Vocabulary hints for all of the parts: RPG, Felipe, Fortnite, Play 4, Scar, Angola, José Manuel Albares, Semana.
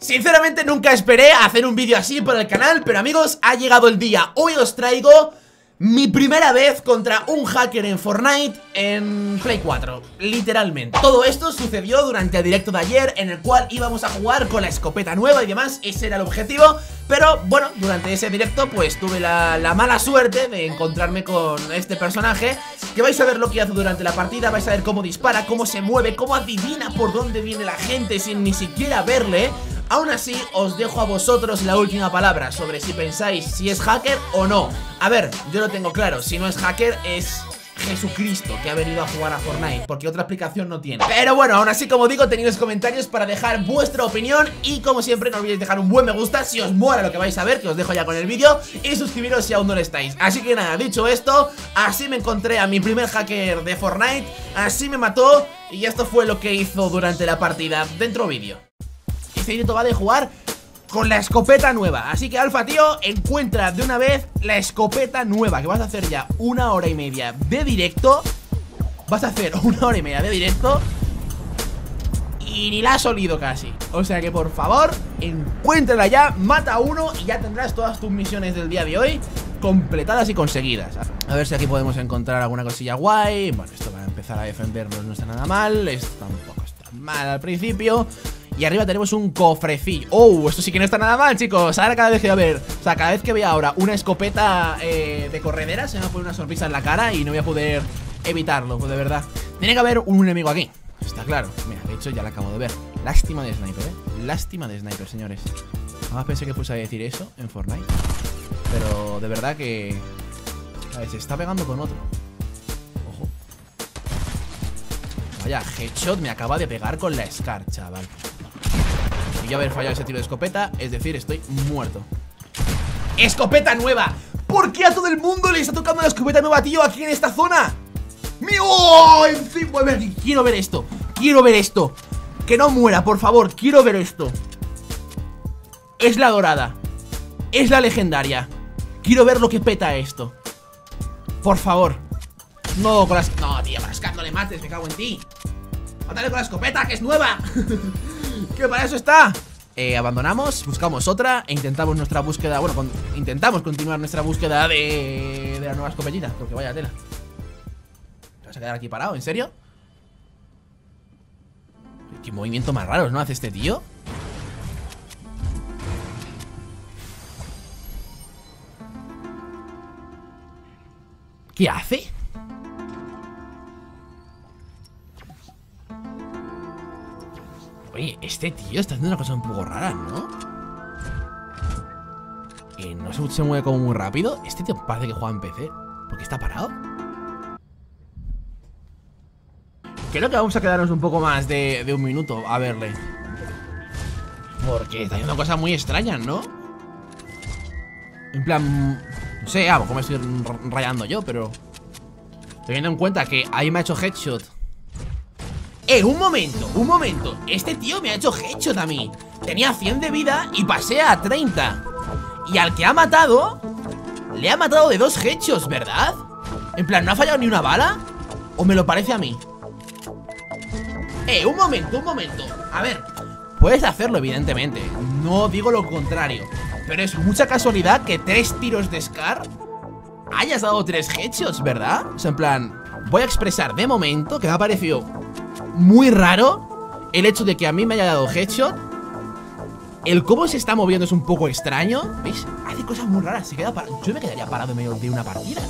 Sinceramente nunca esperé hacer un vídeo así para el canal, pero amigos, ha llegado el día. Hoy os traigo mi primera vez contra un hacker en Fortnite en Play 4, literalmente. Todo esto sucedió durante el directo de ayer, en el cual íbamos a jugar con la escopeta nueva y demás. Ese era el objetivo, pero bueno, durante ese directo pues tuve la mala suerte de encontrarme con este personaje, que vais a ver lo que hace durante la partida, vais a ver cómo dispara, cómo se mueve, cómo adivina por dónde viene la gente sin ni siquiera verle. Aún así, os dejo a vosotros la última palabra sobre si pensáis si es hacker o no. A ver, yo lo tengo claro, si no es hacker es Jesucristo que ha venido a jugar a Fortnite, porque otra explicación no tiene. Pero bueno, aún así, como digo, tenéis comentarios para dejar vuestra opinión. Y como siempre, no olvidéis dejar un buen me gusta si os mola lo que vais a ver, que os dejo ya con el vídeo. Y suscribiros si aún no lo estáis. Así que nada, dicho esto, así me encontré a mi primer hacker de Fortnite, así me mató, y esto fue lo que hizo durante la partida. Dentro vídeo. Este directo va de jugar con la escopeta nueva, así que Alfa, tío, encuentra de una vez la escopeta nueva, que vas a hacer ya 1 hora y media de directo. Vas a hacer 1 hora y media de directo y ni la has olido casi. O sea que por favor, encuéntrala ya, mata a uno y ya tendrás todas tus misiones del día de hoy completadas y conseguidas. A ver si aquí podemos encontrar alguna cosilla guay. Bueno, esto para empezar a defendernos no está nada mal. Esto tampoco está mal al principio. Y arriba tenemos un cofrecillo. ¡Oh! Esto sí que no está nada mal, chicos. Ahora cada vez que voy a ver, o sea, cada vez que vea ahora una escopeta de corredera, se me va a poner una sonrisa en la cara y no voy a poder evitarlo, pues de verdad. Tiene que haber un enemigo aquí, está claro. Mira, de hecho ya la acabo de ver. Lástima de sniper, ¿eh? Lástima de sniper, señores. Jamás pensé que fuese a decir eso en Fortnite, pero de verdad que... A ver, se está pegando con otro. Ojo. Vaya, headshot me acaba de pegar con la Scar, chaval. Y haber fallado ese tiro de escopeta, es decir, estoy muerto. ¡Escopeta nueva! ¿Por qué a todo el mundo le está tocando la escopeta nueva, tío, aquí en esta zona? ¡Mío! ¡Oh! En fin, voy a ver, quiero ver esto. Quiero ver esto. Que no muera, por favor, quiero ver esto. Es la dorada. Es la legendaria. Quiero ver lo que peta esto. Por favor. No, con las... No, tío, Scar, no le mates, me cago en ti. Mátale con la escopeta, que es nueva. Que para eso está. Abandonamos, buscamos otra e intentamos nuestra búsqueda. Bueno, intentamos continuar nuestra búsqueda de la nueva escopetita, porque vaya tela. ¿Te vas a quedar aquí parado? ¿En serio? Qué movimiento más raro, ¿no? ¿Hace este tío? ¿Qué hace? Oye, este tío está haciendo una cosa un poco rara, ¿no? No se mueve como muy rápido. Este tío parece que juega en PC. ¿Por qué está parado? Creo que vamos a quedarnos un poco más de 1 minuto a verle, porque está haciendo cosas muy extrañas, ¿no? En plan... No sé, a lo mejor me estoy rayando yo, pero... Teniendo en cuenta que ahí me ha hecho headshot. Un momento, un momento. Este tío me ha hecho headshot a mí. Tenía 100 de vida y pasé a 30. Y al que ha matado, le ha matado de 2 headshots, ¿verdad? En plan, ¿no ha fallado ni una bala? ¿O me lo parece a mí? Un momento, un momento. A ver, puedes hacerlo, evidentemente. No digo lo contrario. Pero es mucha casualidad que 3 tiros de Scar hayas dado 3 headshots, ¿verdad? O sea, en plan, voy a expresar de momento que me ha parecido muy raro el hecho de que a mí me haya dado headshot. El cómo se está moviendo es un poco extraño. ¿Veis? Hace cosas muy raras. Se queda parado. Yo me quedaría parado en medio de una partida.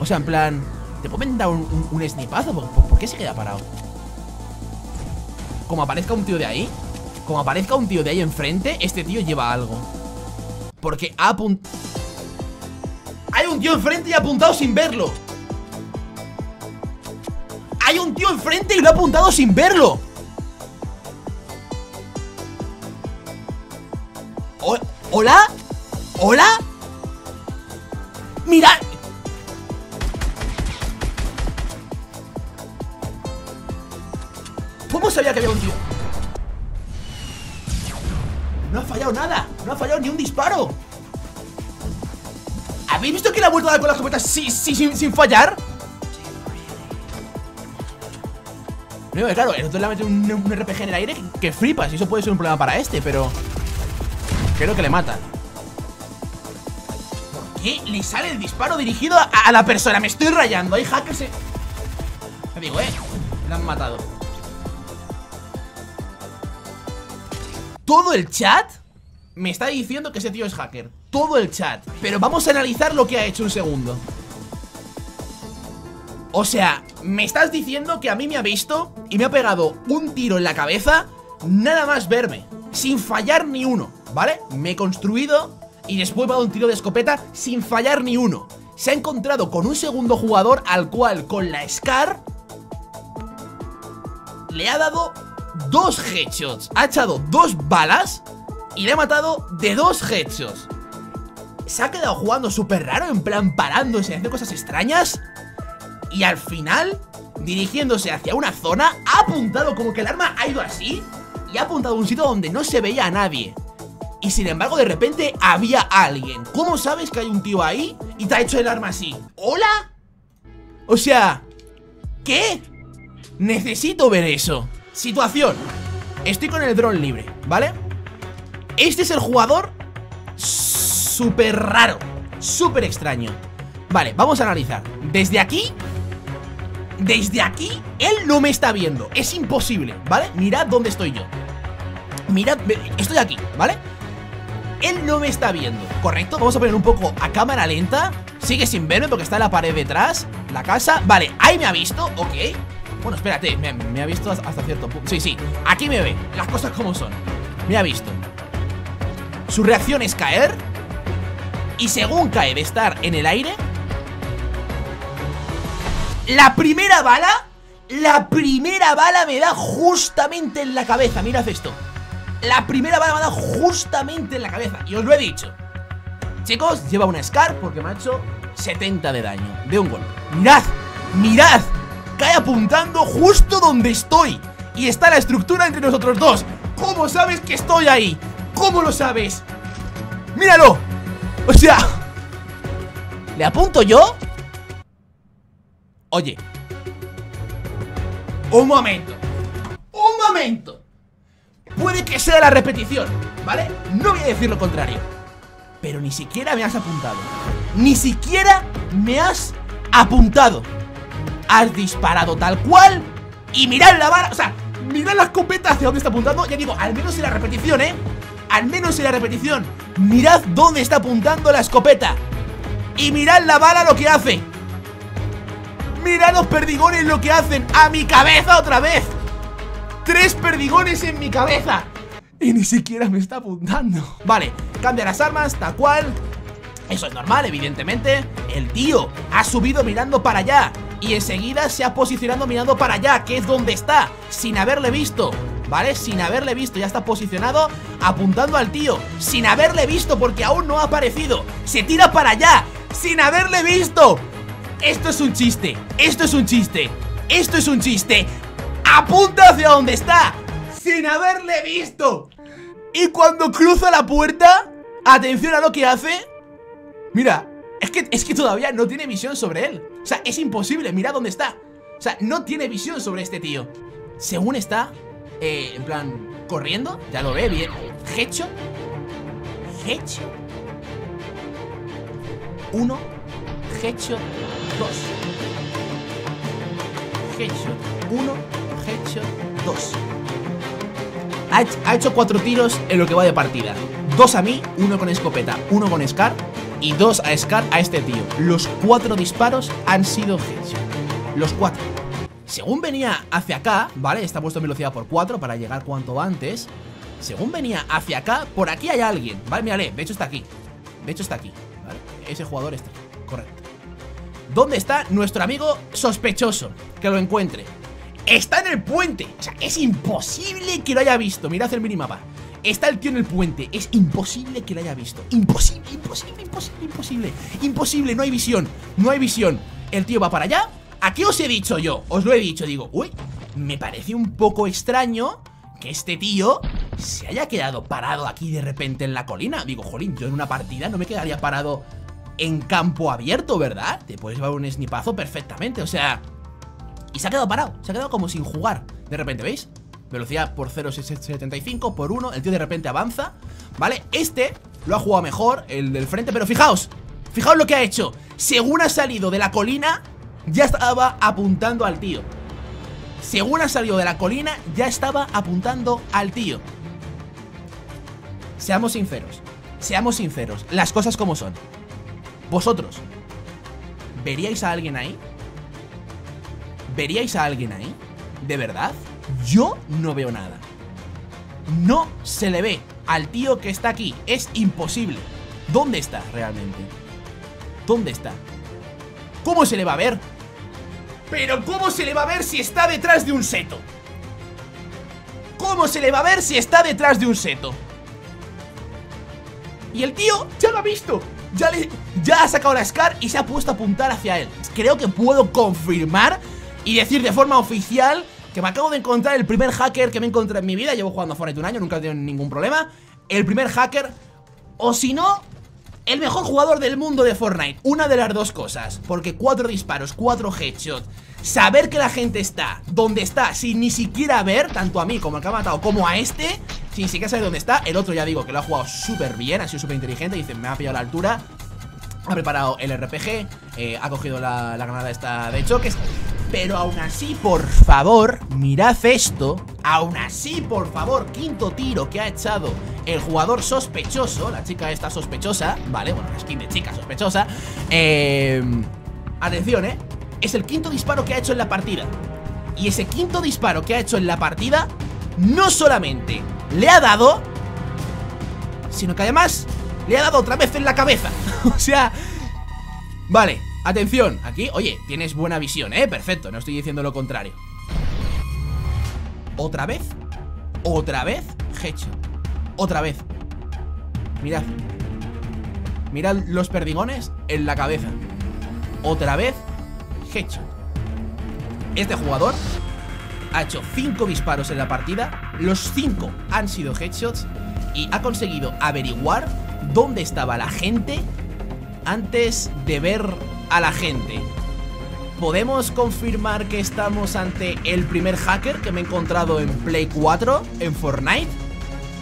O sea, en plan, te pueden dar un snipazo. ¿Por qué se queda parado? Como aparezca un tío de ahí, como aparezca un tío de ahí enfrente, este tío lleva algo, porque ha apuntado. Hay un tío enfrente y ha apuntado sin verlo. Hay un tío enfrente y lo ha apuntado sin verlo. ¿Hola? ¿Hola? ¡Mirad! ¿Cómo sabía que había un tío? No ha fallado nada. No ha fallado ni un disparo. ¿Habéis visto que le ha vuelto a dar con las escopetas sin fallar? Único que claro, el otro le ha metido un RPG en el aire que flipas, y eso puede ser un problema para este, pero creo que le matan. ¿Por qué le sale el disparo dirigido a la persona? Me estoy rayando, hay hackers. Te digo, le han matado. Todo el chat me está diciendo que ese tío es hacker. Todo el chat. Pero vamos a analizar lo que ha hecho un segundo. O sea, me estás diciendo que a mí me ha visto y me ha pegado un tiro en la cabeza nada más verme, sin fallar ni uno, ¿vale? Me he construido y después me ha dado un tiro de escopeta sin fallar ni uno. Se ha encontrado con un segundo jugador al cual con la Scar le ha dado dos headshots, ha echado dos balas y le ha matado de dos headshots. Se ha quedado jugando súper raro, en plan parándose, haciendo cosas extrañas. Y al final, dirigiéndose hacia una zona, ha apuntado, como que el arma ha ido así, y ha apuntado a un sitio donde no se veía a nadie. Y sin embargo, de repente, había alguien. ¿Cómo sabes que hay un tío ahí y te ha hecho el arma así? ¿Hola? O sea, ¿qué? Necesito ver eso. Situación: estoy con el dron libre, ¿vale? Este es el jugador súper raro, súper extraño. Vale, vamos a analizar. Desde aquí, él no me está viendo. Es imposible, ¿vale? Mirad dónde estoy yo. Mirad, estoy aquí, ¿vale? Él no me está viendo, ¿correcto? Vamos a poner un poco a cámara lenta. Sigue sin verme porque está en la pared detrás, la casa. Vale, ahí me ha visto, ok. Bueno, espérate, me ha visto hasta cierto punto. Sí, sí, aquí me ve, las cosas como son. Me ha visto. Su reacción es caer. Y según cae de estar en el aire, la primera bala me da justamente en la cabeza. Mirad esto. La primera bala me da justamente en la cabeza. Y os lo he dicho. Chicos, lleva una Scar porque me ha hecho 70 de daño de un golpe. Mirad, mirad. Cae apuntando justo donde estoy. Y está la estructura entre nosotros dos. ¿Cómo sabes que estoy ahí? ¿Cómo lo sabes? Míralo. O sea, ¿le apunto yo? Oye, un momento. Puede que sea la repetición, ¿vale? No voy a decir lo contrario. Pero ni siquiera me has apuntado. Ni siquiera me has apuntado. Has disparado tal cual. Y mirad la bala, o sea, mirad la escopeta hacia dónde está apuntando. Ya digo, al menos en la repetición, al menos en la repetición. Mirad dónde está apuntando la escopeta. Y mirad la bala lo que hace. Mirad los perdigones lo que hacen. A mi cabeza otra vez. 3 perdigones en mi cabeza. Y ni siquiera me está apuntando. Vale, cambia las armas, tal cual. Eso es normal, evidentemente. El tío ha subido mirando para allá y enseguida se ha posicionado mirando para allá, que es donde está, sin haberle visto, ¿vale? Sin haberle visto, ya está posicionado apuntando al tío, sin haberle visto porque aún no ha aparecido. Se tira para allá, sin haberle visto. Esto es un chiste, esto es un chiste, esto es un chiste. Apunta hacia donde está, sin haberle visto. Y cuando cruza la puerta, atención a lo que hace. Mira, es que todavía no tiene visión sobre él. O sea, es imposible, mira dónde está. O sea, no tiene visión sobre este tío. Según está, en plan, corriendo, ya lo ve bien. Headshot 1, headshot 2, headshot 1, headshot 2. Ha hecho 4 tiros en lo que va de partida. 2 a mí, 1 con escopeta, 1 con Scar y 2 a Scar a este tío. Los 4 disparos han sido headshot. Los 4. Según venía hacia acá, ¿vale? Está puesto en velocidad por 4 para llegar cuanto antes. Según venía hacia acá, por aquí hay alguien, ¿vale? Mírale, de hecho está aquí. De hecho está aquí, ¿vale? Ese jugador está aquí, correcto. ¿Dónde está nuestro amigo sospechoso? Que lo encuentre. Está en el puente. O sea, es imposible que lo haya visto. Mirad el minimapa. Está el tío en el puente. Es imposible que lo haya visto. Imposible, no hay visión. No hay visión. El tío va para allá. Aquí os he dicho yo. Os lo he dicho. Digo, uy, me parece un poco extraño que este tío se haya quedado parado aquí de repente en la colina. Digo, jolín, yo en una partida no me quedaría parado en campo abierto, ¿verdad? Te puedes llevar un snipazo perfectamente, o sea. Y se ha quedado parado, se ha quedado como sin jugar. de repente, ¿veis? Velocidad por 0.75, por 1. El tío de repente avanza, ¿vale? Este lo ha jugado mejor, el del frente. Pero fijaos, fijaos lo que ha hecho. Según ha salido de la colina, ya estaba apuntando al tío. Según ha salido de la colina, ya estaba apuntando al tío. Seamos sinceros, seamos sinceros, las cosas como son. Vosotros, ¿veríais a alguien ahí? ¿Veríais a alguien ahí? ¿De verdad? Yo no veo nada. No se le ve al tío que está aquí. Es imposible. ¿Dónde está realmente? ¿Dónde está? ¿Cómo se le va a ver? Pero ¿cómo se le va a ver si está detrás de un seto? ¿Cómo se le va a ver si está detrás de un seto? Y el tío ya lo ha visto. Ya ha sacado la Scar y se ha puesto a apuntar hacia él. Creo que puedo confirmar y decir de forma oficial que me acabo de encontrar el primer hacker que me he encontrado en mi vida. Llevo jugando a Fortnite un año, nunca he tenido ningún problema. El primer hacker, o si no, el mejor jugador del mundo de Fortnite. Una de las dos cosas, porque 4 disparos, 4 headshots, saber que la gente está donde está sin ni siquiera ver, tanto a mí como al que ha matado como a este, sin siquiera saber dónde está. El otro ya digo que lo ha jugado súper bien, ha sido súper inteligente. Dice, me ha pillado la altura, ha preparado el RPG, ha cogido la granada esta de choques. Pero aún así, por favor, mirad esto. Aún así, por favor, 5.º tiro que ha echado el jugador sospechoso. La chica está sospechosa, ¿vale? Bueno, la skin de chica sospechosa. Atención, ¿eh? Es el 5.º disparo que ha hecho en la partida. Y ese 5.º disparo que ha hecho en la partida no solamente le ha dado, sino que además le ha dado otra vez en la cabeza. O sea, vale. Atención, aquí, oye, tienes buena visión, perfecto, no estoy diciendo lo contrario. Otra vez, hecho. Otra vez. Mirad. Mirad los perdigones en la cabeza. Otra vez, hecho. Este jugador ha hecho 5 disparos en la partida. Los 5 han sido headshots. Y ha conseguido averiguar dónde estaba la gente antes de ver a la gente. ¿Podemos confirmar que estamos ante el primer hacker que me he encontrado en Play 4, en Fortnite?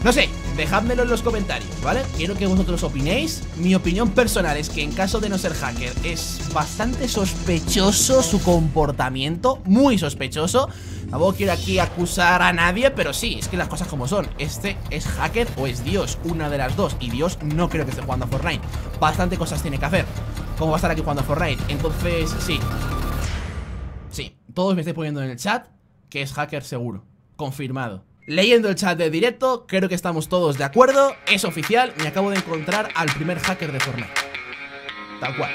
No sé, dejádmelo en los comentarios, ¿vale? Quiero que vosotros opinéis. Mi opinión personal es que en caso de no ser hacker es bastante sospechoso su comportamiento, muy sospechoso. Tampoco quiero aquí acusar a nadie, pero sí, es que las cosas como son. Este es hacker o es Dios, una de las dos. Y Dios no creo que esté jugando a Fortnite. Bastante cosas tiene que hacer. ¿Cómo va a estar aquí jugando a Fortnite? Entonces, sí. Sí, todos me estáis poniendo en el chat que es hacker seguro, confirmado. Leyendo el chat de directo, creo que estamos todos de acuerdo. Es oficial, me acabo de encontrar al primer hacker de Fortnite. Tal cual.